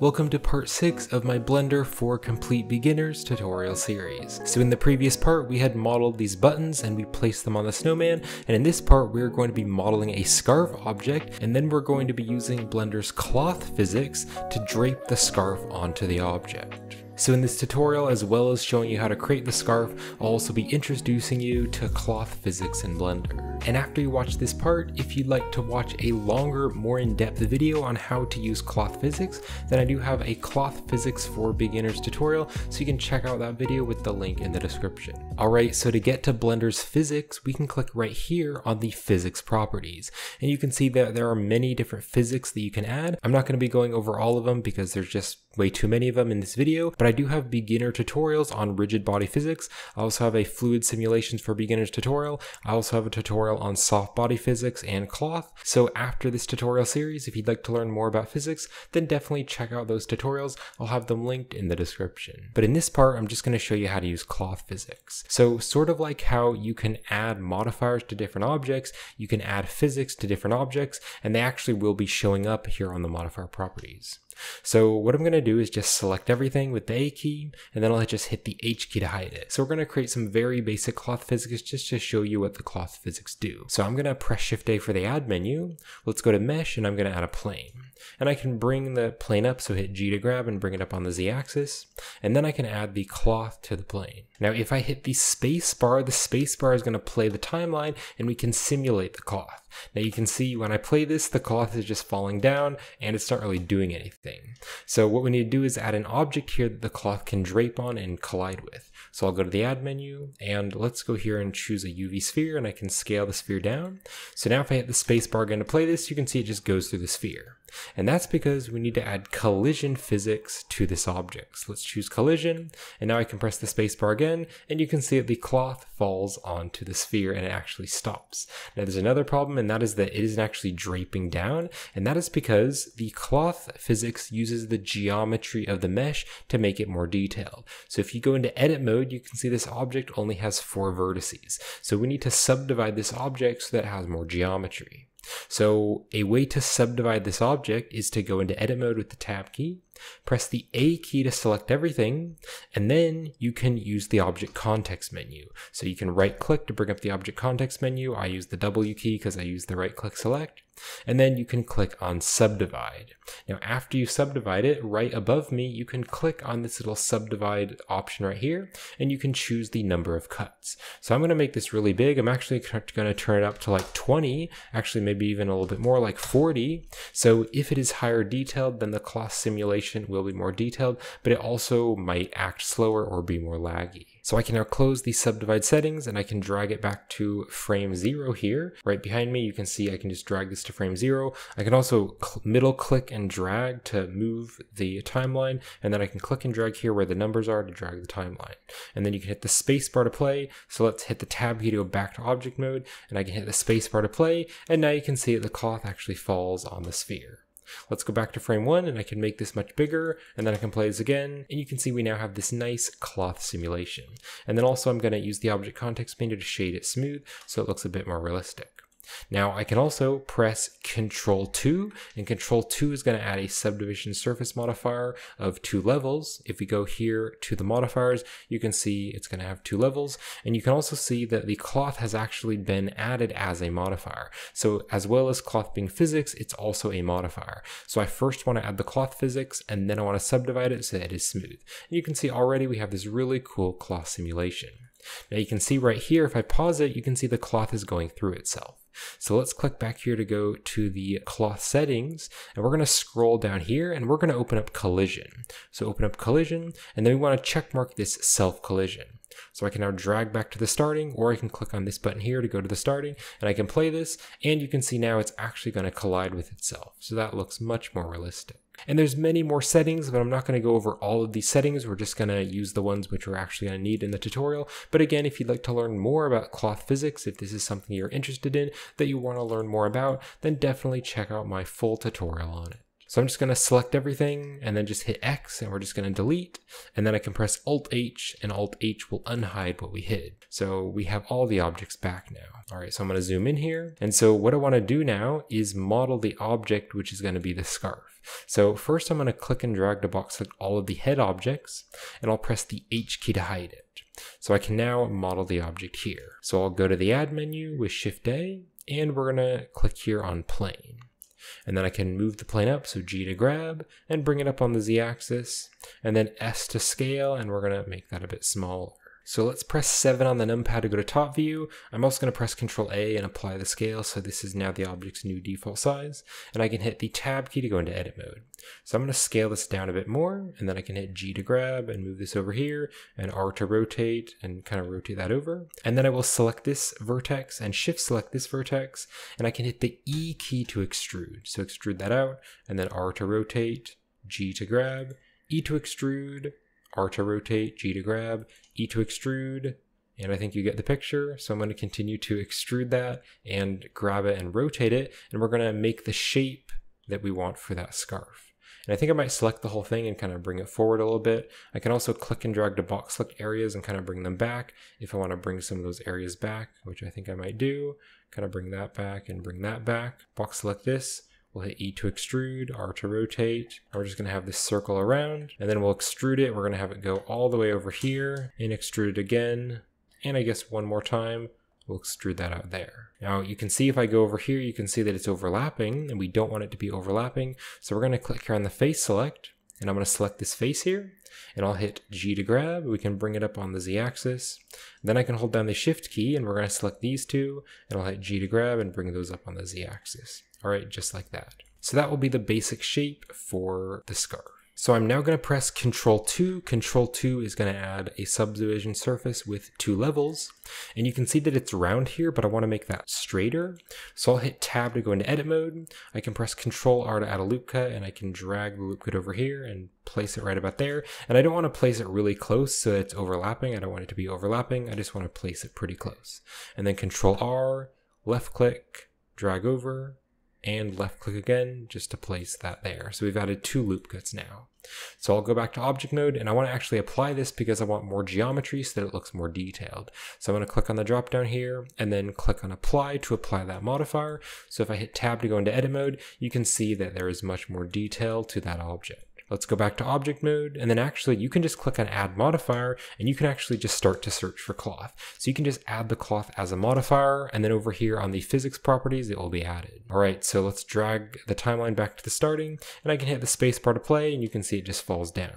Welcome to part 6 of my Blender for Complete Beginners tutorial series. So in the previous part we had modeled these buttons and we placed them on the snowman, and in this part we're going to be modeling a scarf object, and then we're going to be using Blender's cloth physics to drape the scarf onto the object. So in this tutorial, as well as showing you how to create the scarf, I'll also be introducing you to cloth physics in Blender. And after you watch this part, if you'd like to watch a longer, more in-depth video on how to use cloth physics, then I do have a cloth physics for beginners tutorial, so you can check out that video with the link in the description. Alright, so to get to Blender's physics, we can click right here on the physics properties. And you can see that there are many different physics that you can add. I'm not going to be going over all of them because there's just way too many of them in this video, but I do have beginner tutorials on rigid body physics. I also have a fluid simulations for beginners tutorial. I also have a tutorial on soft body physics and cloth. So after this tutorial series, if you'd like to learn more about physics, then definitely check out those tutorials. I'll have them linked in the description. But in this part, I'm just going to show you how to use cloth physics. So sort of like how you can add modifiers to different objects, you can add physics to different objects, and they actually will be showing up here on the modifier properties. So what I'm going to do is just select everything with the A key, and then I'll just hit the H key to hide it. So we're going to create some very basic cloth physics just to show you what the cloth physics do. So I'm going to press Shift A for the add menu. Let's go to mesh, and I'm going to add a plane. And I can bring the plane up, so hit G to grab and bring it up on the Z axis. And then I can add the cloth to the plane. Now if I hit the space bar is going to play the timeline, and we can simulate the cloth. Now you can see when I play this, the cloth is just falling down and it's not really doing anything. So what we need to do is add an object here that the cloth can drape on and collide with. So I'll go to the add menu, and let's go here and choose a UV sphere, and I can scale the sphere down. So now if I hit the space bar again to play this, you can see it just goes through the sphere. And that's because we need to add collision physics to this object. So let's choose collision, and now I can press the space bar again, and you can see that the cloth falls onto the sphere and it actually stops. Now there's another problem, and that is that it isn't actually draping down, and that is because the cloth physics uses the geometry of the mesh to make it more detailed. So if you go into edit mode, you can see this object only has 4 vertices. So we need to subdivide this object so that it has more geometry. So a way to subdivide this object is to go into edit mode with the tab key, press the A key to select everything, and then you can use the object context menu. So you can right click to bring up the object context menu. I use the W key because I use the right click select, and then you can click on subdivide. Now after you subdivide it, right above me you can click on this little subdivide option right here, and you can choose the number of cuts. So I'm going to make this really big. I'm actually going to turn it up to like 20, actually maybe even a little bit more, like 40. So if it is higher detailed, then the cloth simulation will be more detailed, but it also might act slower or be more laggy. So I can now close the subdivide settings, and I can drag it back to frame 0 here. Right behind me, you can see I can just drag this to frame 0. I can also middle click and drag to move the timeline, and then I can click and drag here where the numbers are to drag the timeline. And then you can hit the space bar to play. So let's hit the tab key to go back to object mode, and I can hit the space bar to play, and now you can see that the cloth actually falls on the sphere. Let's go back to frame 1, and I can make this much bigger, and then I can play this again, and you can see we now have this nice cloth simulation. And then also I'm going to use the object context menu to shade it smooth so it looks a bit more realistic. Now I can also press Control 2, and Control 2 is going to add a subdivision surface modifier of 2 levels. If we go here to the modifiers, you can see it's going to have 2 levels, and you can also see that the cloth has actually been added as a modifier. So as well as cloth being physics, it's also a modifier. So I first want to add the cloth physics, and then I want to subdivide it so that it is smooth. And you can see already we have this really cool cloth simulation. Now you can see right here, if I pause it, you can see the cloth is going through itself. So let's click back here to go to the cloth settings, and we're going to scroll down here, and we're going to open up collision. So open up collision, and then we want to check mark this self collision. So I can now drag back to the starting, or I can click on this button here to go to the starting, and I can play this, and you can see now it's actually going to collide with itself. So that looks much more realistic. And there's many more settings, but I'm not going to go over all of these settings. We're just going to use the ones which we're actually going to need in the tutorial. But again, if you'd like to learn more about cloth physics, if this is something you're interested in that you want to learn more about, then definitely check out my full tutorial on it. So I'm just going to select everything and then just hit X, and we're just going to delete. And then I can press Alt H, and Alt H will unhide what we hid. So we have all the objects back now. All right, so I'm going to zoom in here. And so what I want to do now is model the object, which is going to be the scarf. So first I'm going to click and drag to box select all of the head objects, and I'll press the H key to hide it. So I can now model the object here. So I'll go to the add menu with Shift A, and we're going to click here on plane. And then I can move the plane up, so G to grab, and bring it up on the Z axis, and then S to scale, and we're going to make that a bit smaller. So let's press 7 on the numpad to go to top view. I'm also going to press Ctrl A and apply the scale, so this is now the object's new default size, and I can hit the tab key to go into edit mode. So I'm going to scale this down a bit more, and then I can hit G to grab and move this over here, and R to rotate and kind of rotate that over. And then I will select this vertex and shift select this vertex, and I can hit the E key to extrude. So extrude that out, and then R to rotate, G to grab, E to extrude, R to rotate, G to grab, E to extrude, and I think you get the picture. So I'm going to continue to extrude that and grab it and rotate it, and we're going to make the shape that we want for that scarf. And I think I might select the whole thing and kind of bring it forward a little bit. I can also click and drag to box select areas and kind of bring them back if I want to bring some of those areas back, which I think I might do. Kind of bring that back and bring that back. Box select this. We'll hit E to extrude, R to rotate, and we're just going to have this circle around, and then we'll extrude it. We're going to have it go all the way over here and extrude it again, and I guess one more time. We'll extrude that out there. Now you can see if I go over here, you can see that it's overlapping, and we don't want it to be overlapping. So we're going to click here on the face select, and I'm going to select this face here, and I'll hit G to grab. We can bring it up on the Z axis. Then I can hold down the shift key, and we're going to select these two, and I'll hit G to grab and bring those up on the Z axis. All right, just like that. So that will be the basic shape for the scarf. So I'm now going to press Ctrl 2. Ctrl 2 is going to add a subdivision surface with 2 levels. And you can see that it's round here, but I want to make that straighter. So I'll hit Tab to go into edit mode. I can press Ctrl R to add a loop cut, and I can drag the loop cut over here and place it right about there. And I don't want to place it really close so that it's overlapping. I don't want it to be overlapping. I just want to place it pretty close. And then Ctrl R, left click, drag over, and left click again just to place that there. So we've added 2 loop cuts now. So I'll go back to object mode, and I want to actually apply this because I want more geometry so that it looks more detailed. So I'm going to click on the drop down here and then click on apply to apply that modifier. So if I hit tab to go into edit mode, you can see that there is much more detail to that object. Let's go back to object mode, and then actually you can just click on add modifier, and you can actually just start to search for cloth. So you can just add the cloth as a modifier, and then over here on the physics properties, it will be added. All right, so let's drag the timeline back to the starting, and I can hit the spacebar to play, and you can see it just falls down.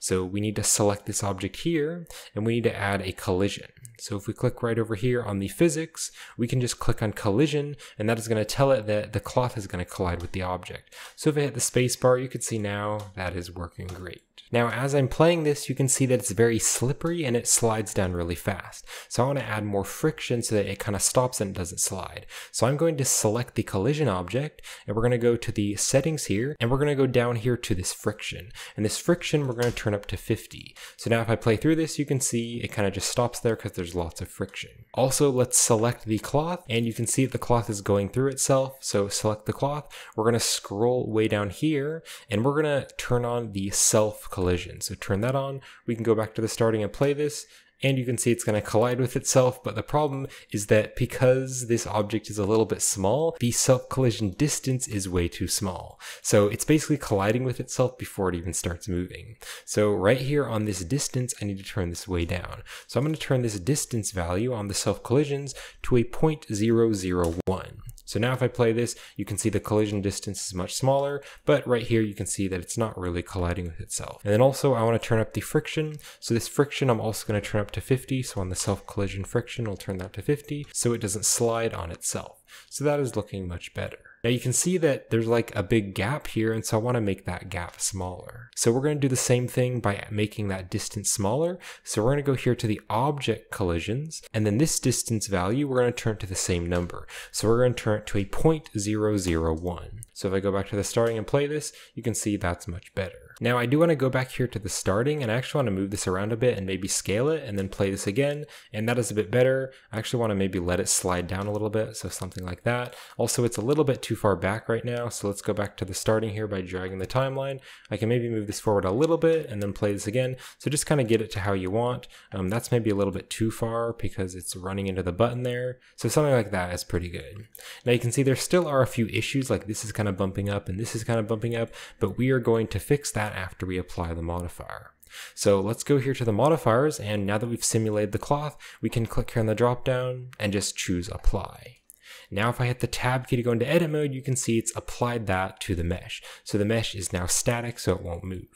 So we need to select this object here, and we need to add a collision. So if we click right over here on the physics, we can just click on collision, and that is going to tell it that the cloth is going to collide with the object. So if I hit the spacebar, you can see now that is working great. Now, as I'm playing this, you can see that it's very slippery and it slides down really fast. So I want to add more friction so that it kind of stops and doesn't slide. So I'm going to select the collision object, and we're going to go to the settings here, and we're going to go down here to this friction. And this friction, we're going to turn up to 50. So now if I play through this, you can see it kind of just stops there because there's lots of friction. Also, let's select the cloth, and you can see the cloth is going through itself. So select the cloth. We're going to scroll way down here, and we're going to turn on the self collision. So turn that on. We can go back to the starting and play this, and you can see it's going to collide with itself. But the problem is that because this object is a little bit small, the self collision distance is way too small. So it's basically colliding with itself before it even starts moving. So right here on this distance, I need to turn this way down. So I'm going to turn this distance value on the self collisions to a 0.001. So now if I play this, you can see the collision distance is much smaller, but right here you can see that it's not really colliding with itself. And then also I want to turn up the friction. So this friction I'm also going to turn up to 50. So on the self-collision friction, I'll turn that to 50 so it doesn't slide on itself. So that is looking much better. Now you can see that there's like a big gap here, and so I want to make that gap smaller. So we're going to do the same thing by making that distance smaller. So we're going to go here to the object collisions, and then this distance value, we're going to turn it to the same number. So we're going to turn it to a 0.001. So if I go back to the starting and play this, you can see that's much better. Now I do want to go back here to the starting, and I actually want to move this around a bit and maybe scale it and then play this again, and that is a bit better. I actually want to maybe let it slide down a little bit, so something like that. Also, it's a little bit too far back right now, so let's go back to the starting here by dragging the timeline. I can maybe move this forward a little bit and then play this again, so just kind of get it to how you want. That's maybe a little bit too far because it's running into the button there, so something like that is pretty good. Now you can see there still are a few issues, like this is kind of bumping up and this is kind of bumping up, but we are going to fix that after we apply the modifier. So let's go here to the modifiers, and now that we've simulated the cloth, we can click here on the drop down and just choose apply. Now if I hit the tab key to go into edit mode, you can see it's applied that to the mesh. So the mesh is now static, so it won't move.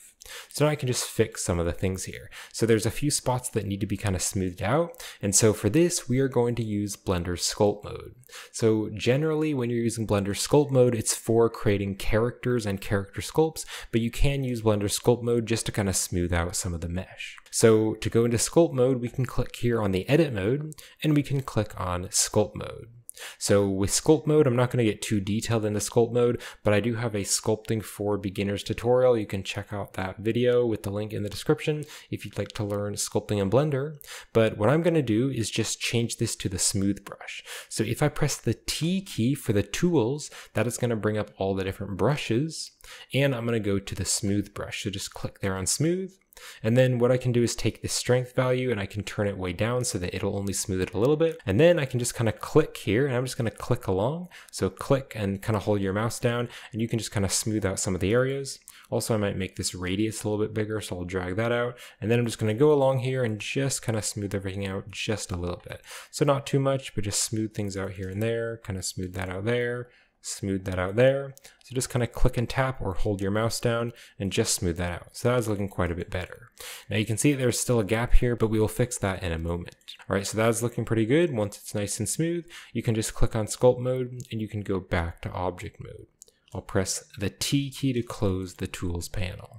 So now I can just fix some of the things here. So there's a few spots that need to be kind of smoothed out. And so for this, we are going to use Blender's sculpt mode. So generally when you're using Blender's sculpt mode, it's for creating characters and character sculpts, but you can use Blender's sculpt mode just to kind of smooth out some of the mesh. So to go into sculpt mode, we can click here on the edit mode and we can click on sculpt mode. So with sculpt mode, I'm not going to get too detailed into sculpt mode, but I do have a sculpting for beginners tutorial. You can check out that video with the link in the description if you'd like to learn sculpting in Blender. But what I'm going to do is just change this to the smooth brush. So if I press the T key for the tools, that is going to bring up all the different brushes, and I'm going to go to the smooth brush. So just click there on smooth. And then what I can do is take this strength value and I can turn it way down so that it'll only smooth it a little bit. And then I can just kind of click here, and I'm just going to click along. So click and kind of hold your mouse down, and you can just kind of smooth out some of the areas. Also, I might make this radius a little bit bigger, so I'll drag that out. And then I'm just going to go along here and just kind of smooth everything out just a little bit. So not too much, but just smooth things out here and there, kind of smooth that out there, smooth that out there. So just kind of click and tap or hold your mouse down and just smooth that out. So that was looking quite a bit better. Now you can see there's still a gap here, but we will fix that in a moment. All right, so that was looking pretty good. Once it's nice and smooth, you can just click on sculpt mode and you can go back to object mode. I'll press the T key to close the tools panel.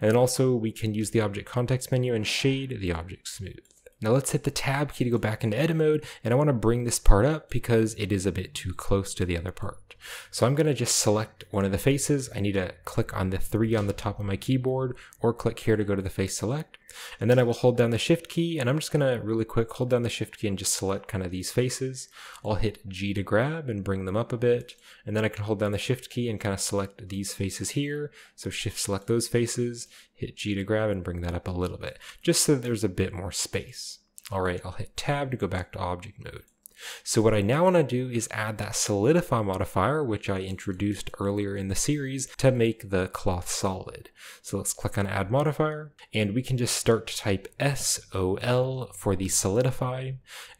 And then also we can use the object context menu and shade the object smooth. Now let's hit the tab key to go back into edit mode, and I want to bring this part up because it is a bit too close to the other part. So I'm going to just select one of the faces. I need to click on the 3 on the top of my keyboard, or click here to go to the face select. And then I will hold down the shift key, and I'm just going to really quick hold down the shift key and just select kind of these faces. I'll hit G to grab and bring them up a bit. And then I can hold down the shift key and kind of select these faces here. So shift select those faces, hit G to grab and bring that up a little bit, just so that there's a bit more space. All right, I'll hit tab to go back to object mode. So what I now want to do is add that solidify modifier, which I introduced earlier in the series, to make the cloth solid. So let's click on add modifier, and we can just start to type SOL for the solidify,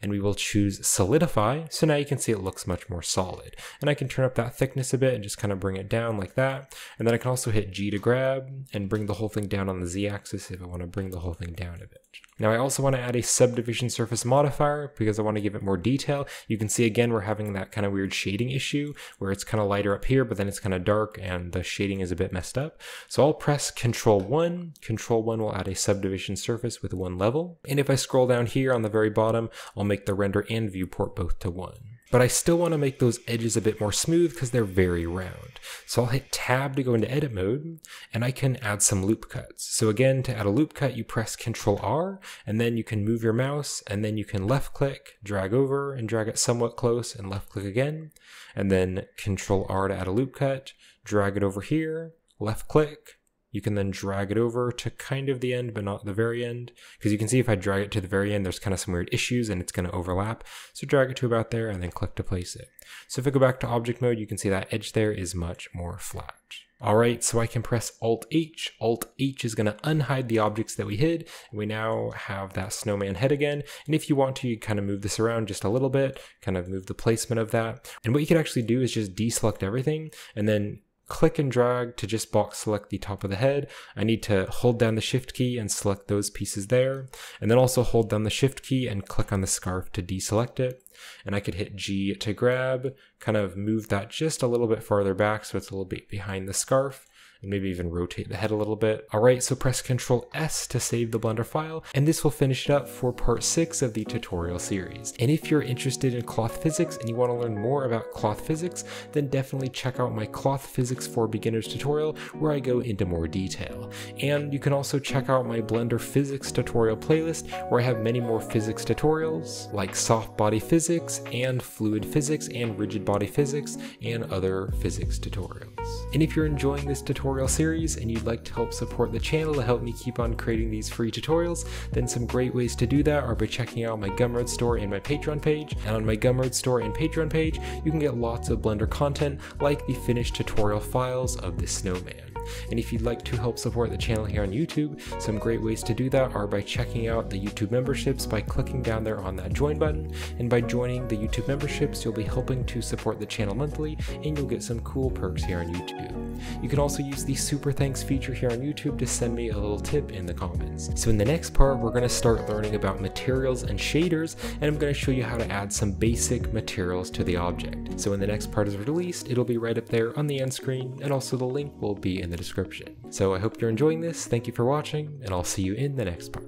and we will choose solidify. So now you can see it looks much more solid, and I can turn up that thickness a bit and just kind of bring it down like that. And then I can also hit G to grab and bring the whole thing down on the Z axis if I want to bring the whole thing down a bit. Now I also want to add a subdivision surface modifier because I want to give it more detail. You can see again we're having that kind of weird shading issue where it's kind of lighter up here, but then it's kind of dark and the shading is a bit messed up. So I'll press Control 1. Control 1 will add a subdivision surface with 1 level. And if I scroll down here on the very bottom, I'll make the render and viewport both to 1. But I still want to make those edges a bit more smooth because they're very round. So I'll hit tab to go into edit mode, and I can add some loop cuts. So again, to add a loop cut, you press Control R, and then you can move your mouse, and then you can left click, drag over and drag it somewhat close, and left click again, and then Control R to add a loop cut, drag it over here, left click. You can then drag it over to kind of the end, but not the very end, because you can see if I drag it to the very end, there's kind of some weird issues and it's going to overlap. So drag it to about there and then click to place it. So if I go back to object mode, you can see that edge there is much more flat. All right, so I can press Alt-H. Alt-H is going to unhide the objects that we hid. We now have that snowman head again. And if you want to, you kind of move this around just a little bit, kind of move the placement of that. And what you could actually do is just deselect everything and then click and drag to just box select the top of the head. I need to hold down the shift key and select those pieces there. And then also hold down the shift key and click on the scarf to deselect it. And I could hit G to grab, kind of move that just a little bit farther back so it's a little bit behind the scarf. and maybe even rotate the head a little bit. All right, so press Ctrl+S to save the Blender file, and this will finish it up for part 6 of the tutorial series. And if you're interested in cloth physics and you want to learn more about cloth physics, then definitely check out my Cloth Physics for Beginners tutorial where I go into more detail. And you can also check out my Blender physics tutorial playlist where I have many more physics tutorials like soft body physics and fluid physics and rigid body physics and other physics tutorials. And if you're enjoying this tutorial series and you'd like to help support the channel to help me keep on creating these free tutorials, then some great ways to do that are by checking out my Gumroad store and my Patreon page. And on my Gumroad store and Patreon page, you can get lots of Blender content like the finished tutorial files of the snowman. And if you'd like to help support the channel here on YouTube, some great ways to do that are by checking out the YouTube memberships by clicking down there on that join button. And by joining the YouTube memberships, you'll be helping to support the channel monthly, and you'll get some cool perks here on YouTube. You can also use the super thanks feature here on YouTube to send me a little tip in the comments. So in the next part, we're going to start learning about materials and shaders, and I'm going to show you how to add some basic materials to the object. So when the next part is released, it'll be right up there on the end screen, and also the link will be in the description. So I hope you're enjoying this, thank you for watching, and I'll see you in the next part.